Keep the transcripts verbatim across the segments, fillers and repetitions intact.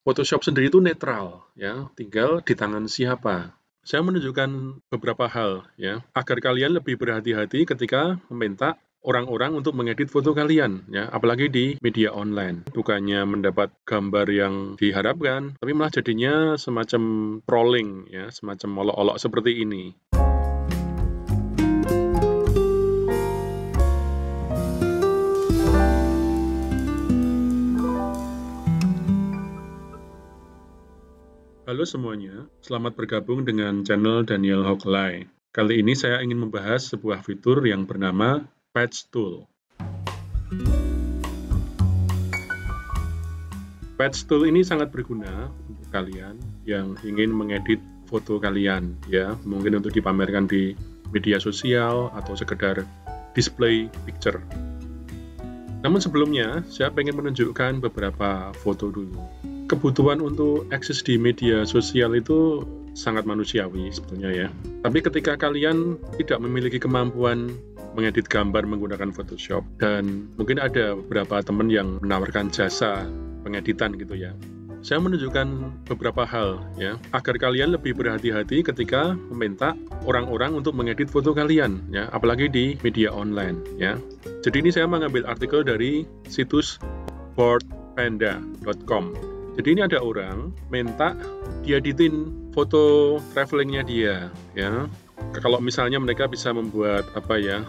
Photoshop sendiri itu netral, ya, tinggal di tangan siapa. Saya menunjukkan beberapa hal, ya, agar kalian lebih berhati-hati ketika meminta orang-orang untuk mengedit foto kalian, ya, apalagi di media online. Bukannya mendapat gambar yang diharapkan, tapi malah jadinya semacam trolling, ya, semacam olok-olok seperti ini. Halo semuanya, selamat bergabung dengan channel Daniel Hok Lay. Kali ini saya ingin membahas sebuah fitur yang bernama Patch Tool. Patch Tool ini sangat berguna untuk kalian yang ingin mengedit foto kalian, ya, mungkin untuk dipamerkan di media sosial atau sekedar display picture. Namun sebelumnya, saya ingin menunjukkan beberapa foto dulu. Kebutuhan untuk akses di media sosial itu sangat manusiawi sebetulnya, ya. Tapi ketika kalian tidak memiliki kemampuan mengedit gambar menggunakan Photoshop, dan mungkin ada beberapa teman yang menawarkan jasa pengeditan gitu, ya. Saya menunjukkan beberapa hal, ya, agar kalian lebih berhati-hati ketika meminta orang-orang untuk mengedit foto kalian, ya, apalagi di media online, ya. Jadi ini saya mengambil artikel dari situs board panda dot com. Jadi ini ada orang minta dieditin foto travelingnya dia, ya. Kalau misalnya mereka bisa membuat apa ya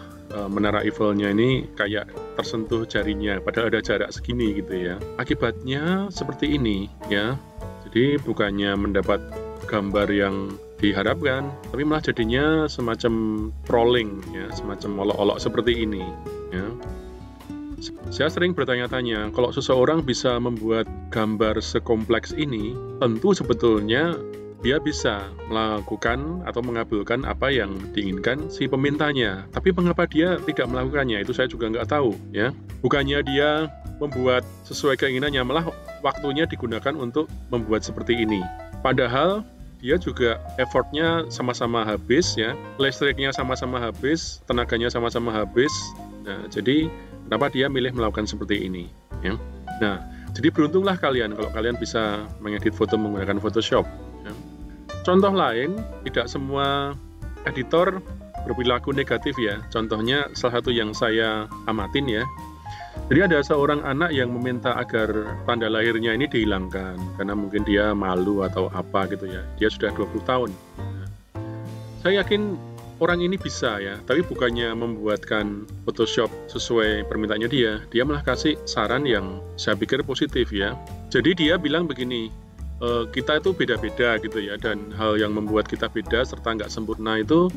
menara Eiffelnya ini kayak tersentuh jarinya, padahal ada jarak segini gitu, ya. Akibatnya seperti ini, ya. Jadi bukannya mendapat gambar yang diharapkan, tapi malah jadinya semacam trolling, ya, semacam olok-olok seperti ini, ya. Saya sering bertanya-tanya, kalau seseorang bisa membuat gambar sekompleks ini, tentu sebetulnya dia bisa melakukan atau mengabulkan apa yang diinginkan si pemintanya. Tapi mengapa dia tidak melakukannya, itu saya juga nggak tahu, ya. Bukannya dia membuat sesuai keinginannya, malah waktunya digunakan untuk membuat seperti ini. Padahal dia juga effortnya sama-sama habis, ya. Listriknya sama-sama habis, tenaganya sama-sama habis. Nah, jadi kenapa dia milih melakukan seperti ini, ya? Nah, jadi beruntunglah kalian kalau kalian bisa mengedit foto menggunakan Photoshop, ya. Contoh lain, tidak semua editor berperilaku negatif, ya. Contohnya salah satu yang saya amatin, ya. Jadi ada seorang anak yang meminta agar tanda lahirnya ini dihilangkan karena mungkin dia malu atau apa gitu, ya. Dia sudah dua puluh tahun. Nah, saya yakin orang ini bisa, ya, tapi bukannya membuatkan Photoshop sesuai permintaannya dia, dia malah kasih saran yang saya pikir positif, ya. Jadi dia bilang begini, e, kita itu beda-beda gitu, ya, dan hal yang membuat kita beda serta nggak sempurna itu,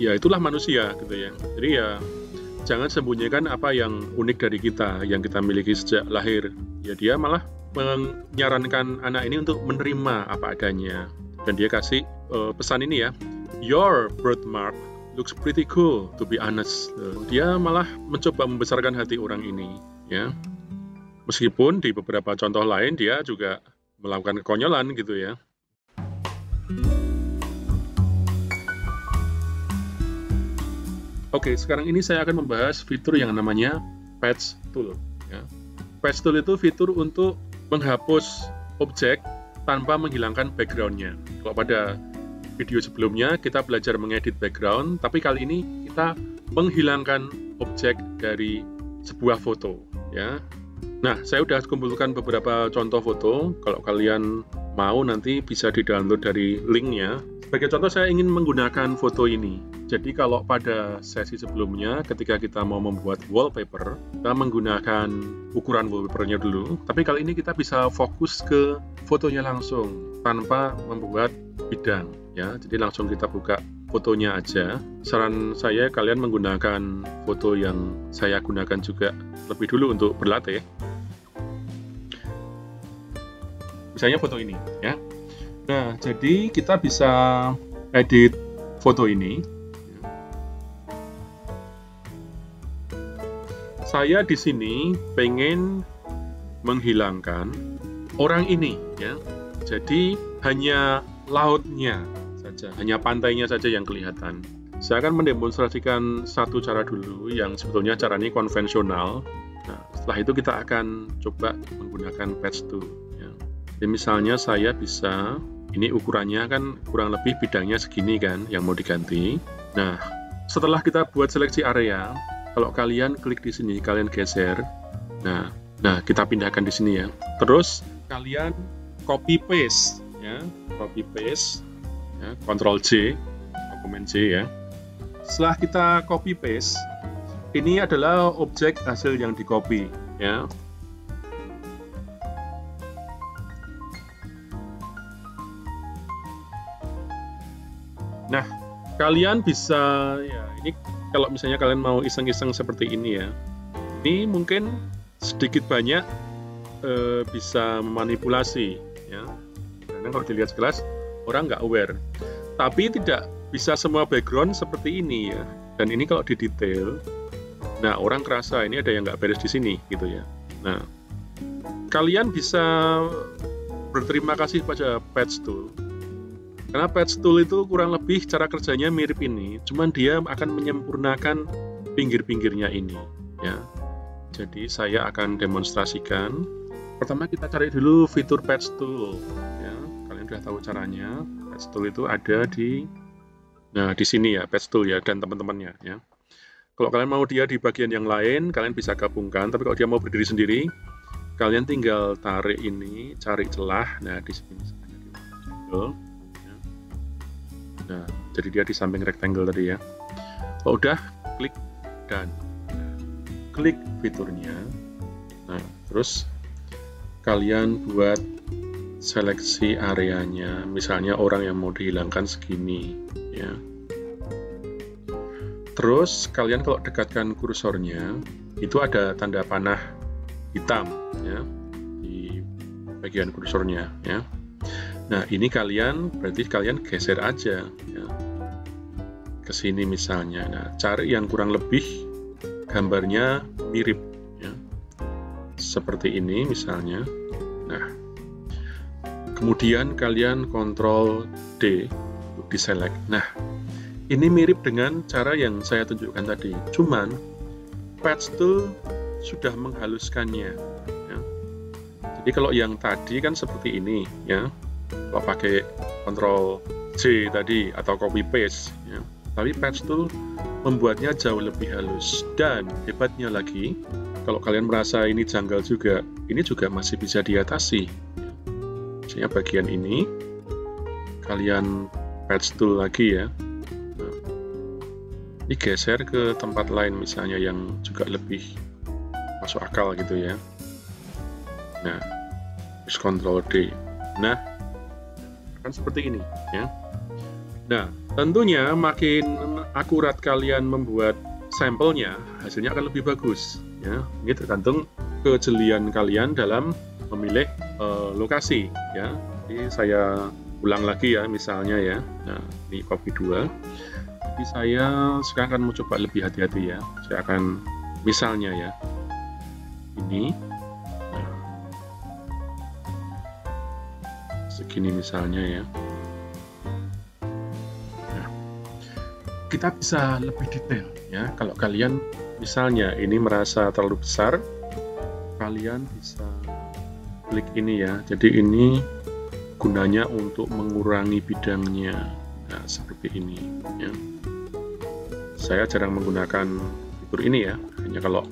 ya itulah manusia gitu, ya. Jadi ya jangan sembunyikan apa yang unik dari kita, yang kita miliki sejak lahir. Ya dia malah menyarankan anak ini untuk menerima apa adanya, dan dia kasih uh, pesan ini, ya. Your birthmark looks pretty cool, to be honest. Dia malah mencoba membesarkan hati orang ini, ya. Meskipun di beberapa contoh lain dia juga melakukan kekonyolan gitu, ya. Oke, sekarang ini saya akan membahas fitur yang namanya Patch Tool, ya. Patch Tool itu fitur untuk menghapus objek tanpa menghilangkan backgroundnya. Kalau pada video sebelumnya kita belajar mengedit background, tapi kali ini kita menghilangkan objek dari sebuah foto, ya. Nah, saya sudah kumpulkan beberapa contoh foto. Kalau kalian mau nanti bisa di-download dari linknya. Sebagai contoh saya ingin menggunakan foto ini. Jadi kalau pada sesi sebelumnya ketika kita mau membuat wallpaper, kita menggunakan ukuran wallpapernya dulu. Tapi kali ini kita bisa fokus ke fotonya langsung tanpa membuat bidang, ya. Jadi langsung kita buka fotonya aja. Saran saya kalian menggunakan foto yang saya gunakan juga lebih dulu untuk berlatih. Misalnya foto ini, ya. Nah, jadi kita bisa edit foto ini. Saya di sini pengen menghilangkan orang ini, ya. Jadi hanya lautnya saja, hanya pantainya saja yang kelihatan. Saya akan mendemonstrasikan satu cara dulu yang sebetulnya cara ini konvensional. Nah, setelah itu kita akan coba menggunakan Patch Tool, ya. Jadi misalnya saya bisa, ini ukurannya kan kurang lebih bidangnya segini kan yang mau diganti. Nah, setelah kita buat seleksi area, kalau kalian klik di sini, kalian geser. Nah, nah kita pindahkan di sini ya. Terus kalian copy paste ya, copy paste ya, Ctrl C, Command C ya. Setelah kita copy paste, ini adalah objek hasil yang di copy ya. Nah, kalian bisa ya, ini kalau misalnya kalian mau iseng-iseng seperti ini ya, ini mungkin sedikit banyak eh, bisa memanipulasi ya. Karena kalau dilihat sekelas orang nggak aware, tapi tidak bisa semua background seperti ini ya. Dan ini kalau di detail, nah orang kerasa ini ada yang nggak beres di sini gitu ya. Nah, kalian bisa berterima kasih pada Patch Tool. Karena Patch Tool itu kurang lebih cara kerjanya mirip ini, cuman dia akan menyempurnakan pinggir-pinggirnya ini ya. Jadi saya akan demonstrasikan. Pertama kita cari dulu fitur Patch Tool ya. Kalian sudah tahu caranya. Patch Tool itu ada di, nah di sini ya, Patch Tool ya, dan teman-temannya ya. Kalau kalian mau dia di bagian yang lain, kalian bisa gabungkan. Tapi kalau dia mau berdiri sendiri, kalian tinggal tarik ini, cari celah. Nah, di sini misalnya di rectangle. Nah, jadi dia di samping rectangle tadi ya. Kalau udah, klik dan klik fiturnya. Nah, terus kalian buat seleksi areanya. Misalnya orang yang mau dihilangkan segini ya. Terus kalian kalau dekatkan kursornya, itu ada tanda panah hitam ya di bagian kursornya ya. Nah, ini kalian berarti kalian geser aja ya. Ke sini misalnya. Nah, cari yang kurang lebih gambarnya mirip ya. Seperti ini misalnya. Nah. Kemudian kalian kontrol D untuk di-select. Nah, ini mirip dengan cara yang saya tunjukkan tadi, cuman Patch Tool sudah menghaluskannya ya. Jadi kalau yang tadi kan seperti ini ya, kalau pakai Ctrl C tadi atau copy paste ya. Tapi Patch Tool membuatnya jauh lebih halus, dan hebatnya lagi, kalau kalian merasa ini janggal juga, ini juga masih bisa diatasi. Misalnya bagian ini kalian Patch Tool lagi ya, digeser ke tempat lain misalnya yang juga lebih masuk akal gitu ya. Nah, terus Ctrl D. Nah, akan seperti ini ya. Nah, tentunya makin akurat kalian membuat sampelnya, hasilnya akan lebih bagus ya. Ini tergantung kejelian kalian dalam memilih eh, lokasi ya. Jadi saya ulang lagi ya misalnya ya. Nah, ini copy dua. Tapi saya sekarang akan mau coba lebih hati-hati ya. Saya akan misalnya ya, ini segini misalnya ya. Nah, kita bisa lebih detail ya. Kalau kalian misalnya ini merasa terlalu besar, kalian bisa klik ini ya. Jadi ini gunanya untuk mengurangi bidangnya. Nah, seperti ini ya. Saya jarang menggunakan fitur ini ya, hanya kalau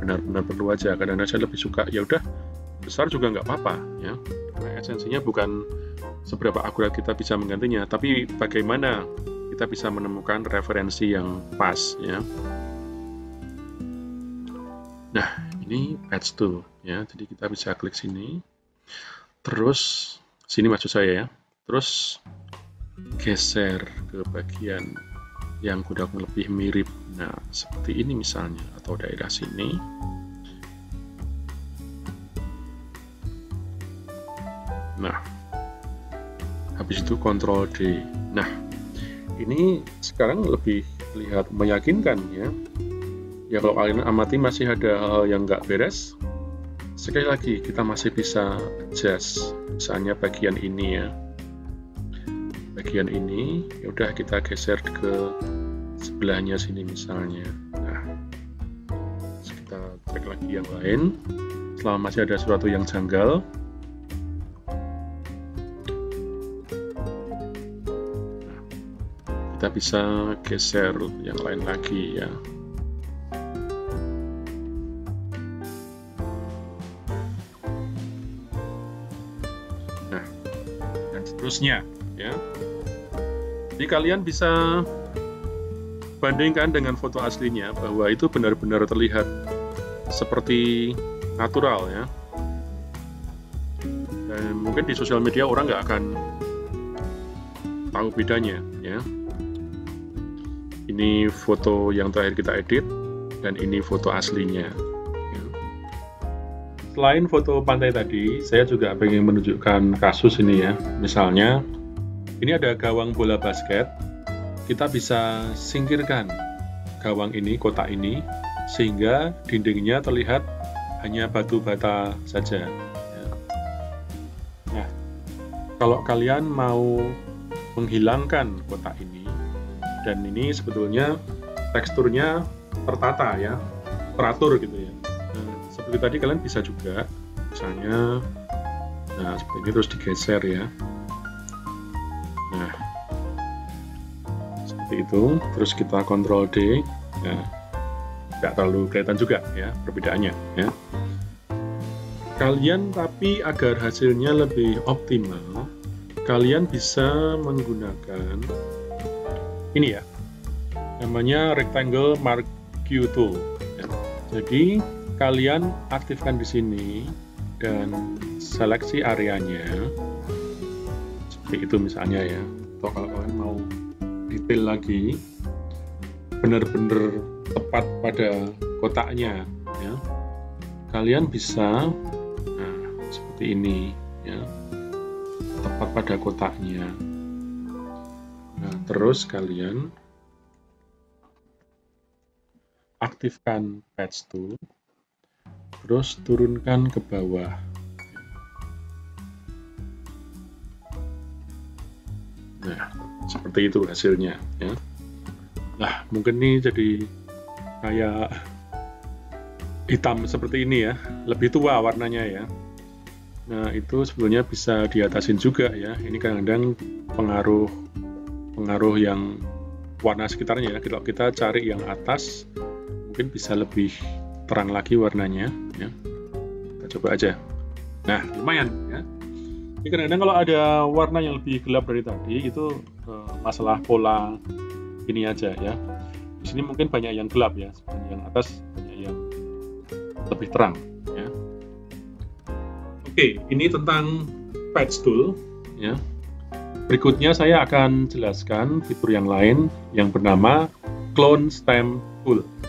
benar-benar perlu aja. Karena saya lebih suka ya udah besar juga nggak apa-apa ya. Karena esensinya bukan seberapa akurat kita bisa menggantinya, tapi bagaimana kita bisa menemukan referensi yang pas ya. Nah, ini Patch Tool ya. Jadi kita bisa klik sini, terus sini maksud saya ya, terus geser ke bagian yang kurang lebih mirip. Nah, seperti ini misalnya, atau daerah sini. Nah, habis itu Ctrl D. Nah, ini sekarang lebih terlihat meyakinkan ya. Ya, kalau kalian amati masih ada hal yang nggak beres, sekali lagi kita masih bisa adjust. Misalnya bagian ini ya, bagian ini ya udah kita geser ke sebelahnya sini misalnya. Nah, kita cek lagi yang lain. Selama masih ada sesuatu yang janggal, kita bisa geser yang lain lagi ya. Nah, dan seterusnya ya. Jadi kalian bisa bandingkan dengan foto aslinya bahwa itu benar-benar terlihat seperti natural ya. Dan mungkin di sosial media orang nggak akan tahu bedanya ya. Ini foto yang terakhir kita edit dan ini foto aslinya ya. Selain foto pantai tadi, saya juga ingin menunjukkan kasus ini ya. Misalnya ini ada gawang bola basket. Kita bisa singkirkan gawang ini, kotak ini, sehingga dindingnya terlihat hanya batu bata saja. Nah, kalau kalian mau menghilangkan kotak ini, dan ini sebetulnya teksturnya tertata ya, teratur gitu ya. Nah, seperti tadi kalian bisa juga, misalnya, nah seperti ini terus digeser ya. Nah. Itu terus kita kontrol D ya, nggak terlalu kelihatan juga ya perbedaannya ya kalian. Tapi agar hasilnya lebih optimal, kalian bisa menggunakan ini ya, namanya rectangle marquee tool ya. Jadi kalian aktifkan di sini dan seleksi areanya seperti itu misalnya ya, atau kalau kalian mau detail lagi, benar-benar tepat pada kotaknya ya, kalian bisa nah, seperti ini ya, tepat pada kotaknya. Nah, terus kalian aktifkan Patch Tool, terus turunkan ke bawah. Nah, seperti itu hasilnya ya. Nah, mungkin ini jadi kayak hitam seperti ini ya, lebih tua warnanya ya. Nah, itu sebetulnya bisa diatasin juga ya. Ini kadang-kadang pengaruh pengaruh yang warna sekitarnya ya. Kalau kita cari yang atas mungkin bisa lebih terang lagi warnanya ya. Kita coba aja. Nah, lumayan ya. Ini kadang-kadang kalau ada warna yang lebih gelap dari tadi itu masalah pola ini aja ya. Di sini mungkin banyak yang gelap ya, yang atas banyak yang lebih terang ya. Oke, ini tentang Patch Tool ya. Berikutnya saya akan jelaskan fitur yang lain yang bernama Clone Stamp Tool.